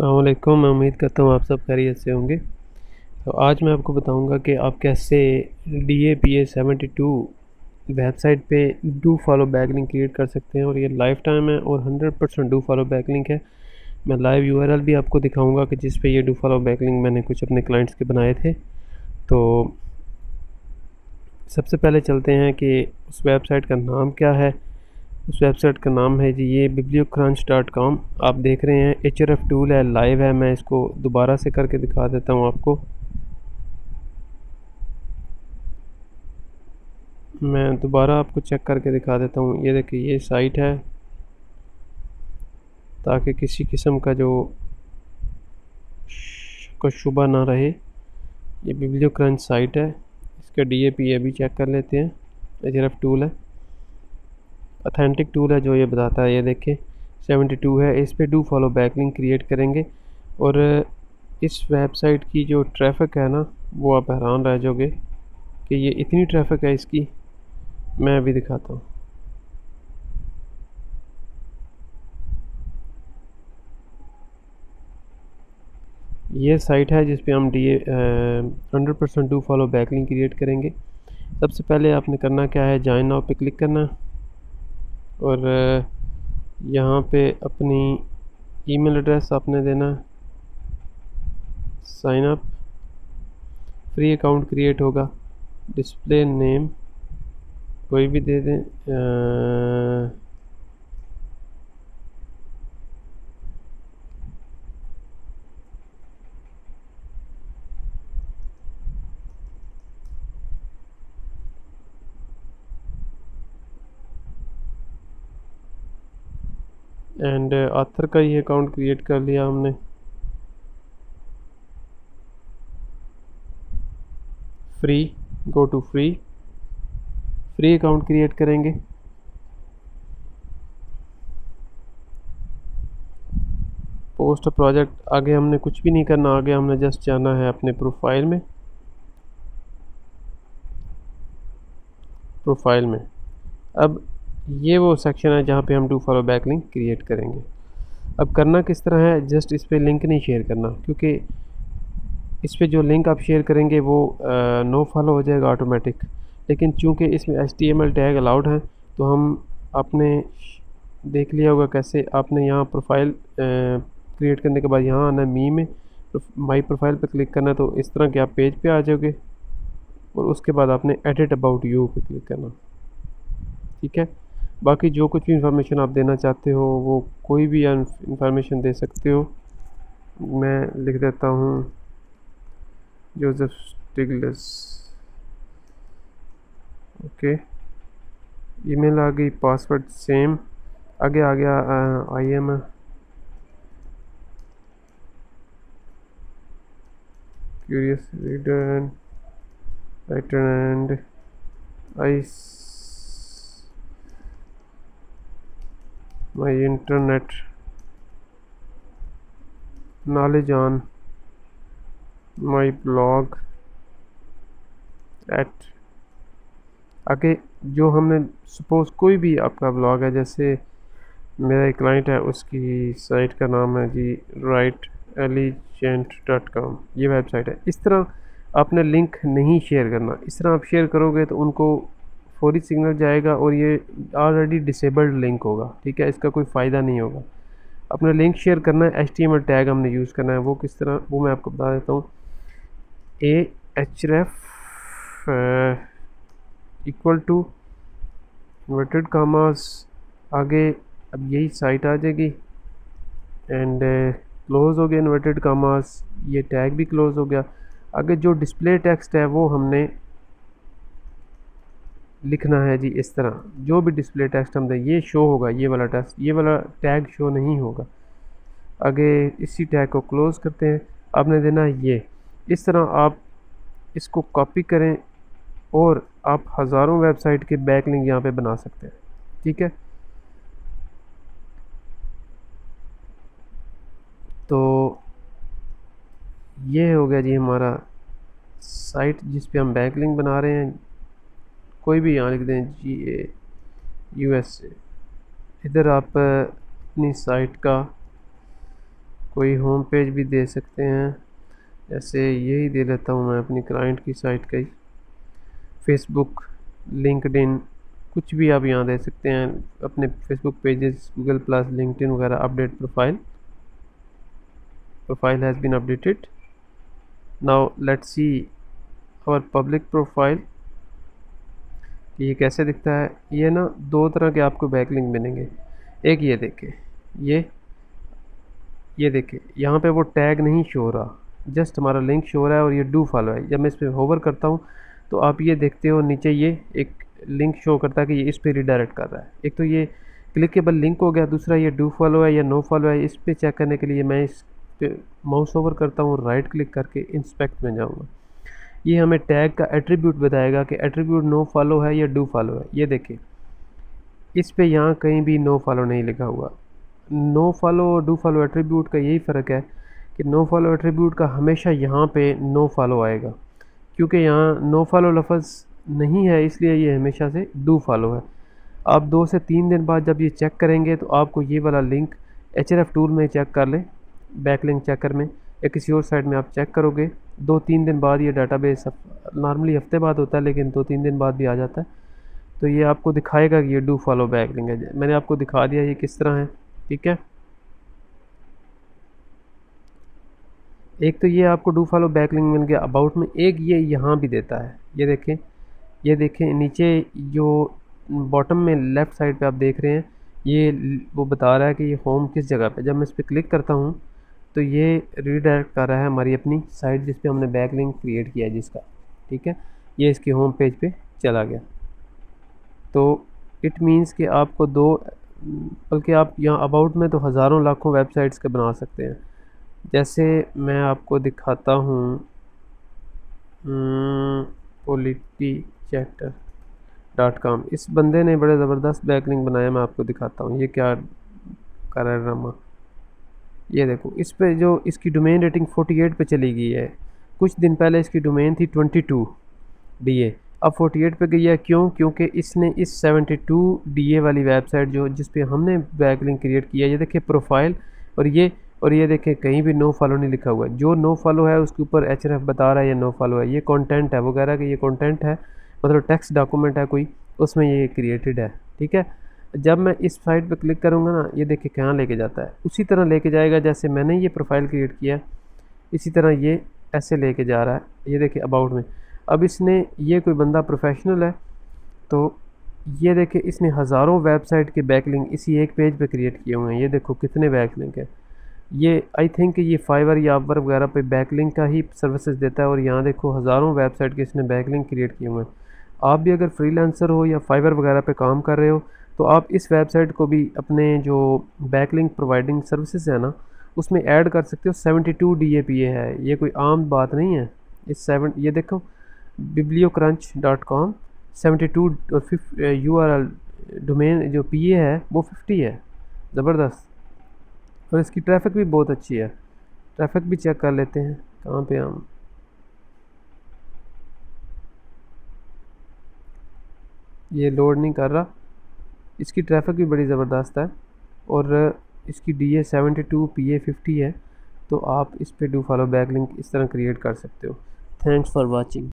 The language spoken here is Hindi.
अस्सलामुअलैकुम। मैं उम्मीद करता हूँ आप सब खैरियत से होंगे। तो आज मैं आपको बताऊंगा कि आप कैसे DAPA 72 वेबसाइट पे do follow back link create कर सकते हैं, और ये लाइफ टाइम है और 100% डू फॉलो बैक लिंक है। मैं लाइव URL भी आपको दिखाऊंगा कि जिस पे ये डू फॉलो बैक लिंक मैंने कुछ अपने क्लाइंट्स के बनाए थे। तो सबसे पहले चलते हैं कि उस वेबसाइट का नाम क्या है। उस वेबसाइट का नाम है जी ये BiblioCrunch.com। आप देख रहे हैं HRF टूल है, लाइव है। मैं इसको दोबारा से करके दिखा देता हूँ आपको। मैं दोबारा आपको चेक करके दिखा देता हूँ। ये देखिए, ये साइट है, ताकि किसी किस्म का जो कोई शुबा ना रहे। ये BiblioCrunch साइट है। इसका DAPA भी चेक कर लेते हैं। HRF टूल है, ऑथेंटिक टूल है जो ये बताता है। ये देखिए 72 है। इस पे do follow back link create करेंगे, और इस वेबसाइट की जो ट्रैफिक है ना, वो आप हैरान रह जाओगे कि ये इतनी ट्रैफिक है इसकी। मैं अभी दिखाता हूँ। ये साइट है जिस पे हम 100% do follow back link create करेंगे। सबसे पहले आपने करना क्या है, जॉइन नाउ पे क्लिक करना और यहाँ पे अपनी ईमेल एड्रेस आपने देना। Sign up, free account create होगा। डिस्प्ले नेम कोई भी दे दें। एंड ऑथर का ये अकाउंट क्रिएट कर लिया हमने। Free, go to free, free account create करेंगे। पोस्ट प्रोजेक्ट, आगे हमने कुछ भी नहीं करना। आगे हमने जस्ट जाना है अपने प्रोफाइल में। अब ये वो सेक्शन है जहाँ पे हम do follow back link create करेंगे। अब करना किस तरह है, जस्ट इस पे लिंक नहीं शेयर करना, क्योंकि इस पे जो लिंक आप शेयर करेंगे वो नो फॉलो हो जाएगा ऑटोमेटिक। लेकिन चूंकि इसमें HTML टैग अलाउड हैं, तो हम आपने देख लिया होगा कैसे। आपने यहाँ प्रोफाइल क्रिएट करने के बाद यहाँ आना, मी में माई प्रोफाइल पर क्लिक करना। तो इस तरह के आप पेज पर आ जाओगे, और उसके बाद आपने एडिट अबाउट यू पर क्लिक करना। ठीक है, बाकी जो कुछ भी इंफॉर्मेशन आप देना चाहते हो वो कोई भी इंफॉर्मेशन दे सकते हो। मैं लिख देता हूँ जोसेफ स्टिगलिस। ओके, ईमेल आ गई, पासवर्ड सेम। आगे आ गया IM। Curious reader, writer and I my internet knowledge on my blog at। आगे जो हमने सपोज कोई भी आपका ब्लॉग है, जैसे मेरा एक क्लाइंट है, उसकी साइट का नाम है जी writeelegant.com। ये वेबसाइट है। इस तरह आपने लिंक नहीं शेयर करना। इस तरह आप शेयर करोगे तो उनको फौरी सिग्नल जाएगा, और ये ऑलरेडी डिसेबल्ड लिंक होगा। ठीक है, इसका कोई फ़ायदा नहीं होगा। अपना लिंक शेयर करना है, HTML टैग हमने यूज़ करना है। वो किस तरह, वो मैं आपको बता देता हूँ। href= इन्वर्टेड कॉमास, आगे अब यही साइट आ जाएगी, एंड क्लोज हो गया इन्वर्टेड कॉमास, ये टैग भी क्लोज हो गया। आगे जो डिस्प्ले टेक्स्ट है वो हमने लिखना है जी। इस तरह जो भी डिस्प्ले टेक्स्ट हम दें, ये शो होगा, ये वाला टेक्स्ट, ये वाला टैग शो नहीं होगा। आगे इसी टैग को क्लोज़ करते हैं। आपने देना ये। इस तरह आप इसको कॉपी करें, और आप हज़ारों वेबसाइट के बैक लिंक यहाँ पे बना सकते हैं। ठीक है, तो ये हो गया जी हमारा साइट जिस पे हम बैक लिंक बना रहे हैं। कोई भी यहाँ लिख दें GA USA। इधर आप अपनी साइट का कोई होम पेज भी दे सकते हैं, जैसे यही दे लेता हूँ मैं अपनी क्लाइंट की साइट का ही, फेसबुक, लिंक्डइन, कुछ भी आप यहाँ दे सकते हैं अपने Facebook pages, Google plus, LinkedIn वगैरह। Update profile, profile has been updated. Now let's see our public profile, ये कैसे दिखता है। ये ना दो तरह के आपको बैकलिंक मिलेंगे, एक ये देखे, ये देखे, यहाँ पे वो टैग नहीं शो हो रहा, जस्ट हमारा लिंक शो हो रहा है और ये डू फॉलो है। जब मैं इस पर होवर करता हूँ तो आप ये देखते हो नीचे ये एक लिंक शो करता है कि ये इस पर रिडायरेक्ट कर रहा है। एक तो ये क्लिकेबल लिंक हो गया, दूसरा ये डू फॉलो है या नो फॉलो है। इस पर चेक करने के लिए मैं इस पर माउस ओवर करता हूँ, राइट क्लिक करके इंस्पेक्ट में जाऊँगा। ये हमें टैग का एट्रीब्यूट बताएगा कि एट्रीब्यूट नो फॉलो है या डू फॉलो है। ये देखिए इस पे यहाँ कहीं भी नो फॉलो नहीं लिखा हुआ। नो फॉलो और डू फॉलो एट्रीब्यूट का यही फ़र्क है कि नो फॉलो एट्रीब्यूट का हमेशा यहाँ पे नो फॉलो आएगा, क्योंकि यहाँ नो फॉलो लफ्ज़ नहीं है, इसलिए ये हमेशा से डू फॉलो है। आप 2 से 3 दिन बाद जब ये चेक करेंगे तो आपको ये वाला लिंक HRF टूल में चेक कर लें, बैकलिंक चेकर में या किसी और साइट में आप चेक करोगे, 2-3 दिन बाद ये डाटाबेस, नॉर्मली हफ्ते बाद होता है लेकिन 2-3 दिन बाद भी आ जाता है, तो ये आपको दिखाएगा कि ये डू फॉलो बैक लिंक है। मैंने आपको दिखा दिया ये किस तरह है, ठीक है। एक तो ये आपको डू फॉलो बैक लिंक मिल गया अबाउट में, एक ये यहाँ भी देता है। ये देखें, ये देखें नीचे जो बॉटम में लेफ़्ट साइड पर आप देख रहे हैं, ये वो बता रहा है कि ये होम किस जगह पर। जब मैं इस पर क्लिक करता हूँ तो ये रीडायरेक्ट कर रहा है हमारी अपनी साइट जिस पे हमने बैक लिंक क्रिएट किया है जिसका, ठीक है। ये इसके होम पेज पे चला गया। तो इट मींस कि आपको दो, बल्कि आप यहाँ अबाउट में तो हज़ारों लाखों वेबसाइट्स के बना सकते हैं। जैसे मैं आपको दिखाता हूँ politychatter.com, इस बंदे ने बड़े ज़बरदस्त बैक लिंक बनाया, मैं आपको दिखाता हूँ ये क्या कर रहा है ड्रामा। ये देखो इस पे जो इसकी डोमेन रेटिंग 48 पे चली गई है, कुछ दिन पहले इसकी डोमेन थी 22 DA, अब 48 पे गई है। क्यों? क्योंकि इसने इस 72 DA वाली वेबसाइट जो जिस पे हमने बैकलिंक क्रिएट किया, ये देखें प्रोफाइल और ये देखें कहीं भी नो फॉलो नहीं लिखा हुआ है। जो नो फॉलो है उसके ऊपर HRF बता रहा है ये नो फॉलो है, ये कॉन्टेंट है वगैरह कि ये कॉन्टेंट है, मतलब टेक्स्ट डॉक्यूमेंट है कोई, उसमें ये क्रिएटेड है, ठीक है। जब मैं इस साइट पे क्लिक करूँगा ना, ये देखिए कहाँ लेके जाता है, उसी तरह लेके जाएगा जैसे मैंने ये प्रोफाइल क्रिएट किया, इसी तरह ये ऐसे लेके जा रहा है। ये देखिए अबाउट में, अब इसने, ये कोई बंदा प्रोफेशनल है तो ये देखिए इसने हज़ारों वेबसाइट के बैकलिंक इसी एक पेज पे क्रिएट किए हुए हैं। ये देखो कितने बैकलिंक है। ये आई थिंक ये फाइवर या अपवर्क वगैरह पर बैकलिंक का ही सर्विसेज देता है, और यहाँ देखो हज़ारों वेबसाइट के इसने बैकलिंक क्रिएट किए हुए हैं। आप भी अगर फ्रीलांसर हो या फाइवर वगैरह पे काम कर रहे हो तो आप इस वेबसाइट को भी अपने जो बैकलिंक प्रोवाइडिंग सर्विसेज है ना उसमें ऐड कर सकते हो। 72 DAPA है, ये कोई आम बात नहीं है। ये देखो biblioCrunch.com 72 और URL डोमेन जो PA है वो 50 है, ज़बरदस्त। और इसकी ट्रैफिक भी बहुत अच्छी है, ट्रैफिक भी चेक कर लेते हैं कहाँ पे हम। ये लोड नहीं कर रहा, इसकी ट्रैफिक भी बड़ी ज़बरदस्त है और इसकी DA 72, PA 50 है। तो आप इस पे डू फॉलो बैक लिंक इस तरह क्रिएट कर सकते हो। Thanks for watching.